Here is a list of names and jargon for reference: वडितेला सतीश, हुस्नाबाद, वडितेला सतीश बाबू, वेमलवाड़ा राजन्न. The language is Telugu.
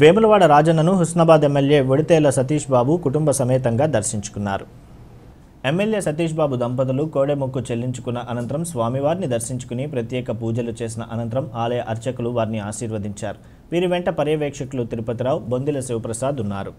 वेमलवाड़ा राजन्न हुस्नाबाद एम्मेल्ये वडितेला सतीश बाबू कुटुंब समेतंगा दर्शिंचुकुन्नारु। एम्मेल्ये सतीश बाबू దంపతులు కోడెముక్కు చెల్లించుకున్న అనంతరం స్వామివారిని దర్శించుకుని ప్రత్యేక పూజలు చేసిన అనంతరం ఆలయ అర్చకులు వారిని ఆశీర్వదించారు। వీరి వెంట పర్యవేక్షకులు తిరుపతిరావు, బొందిల సూర్యప్రసాద్ ఉన్నారు।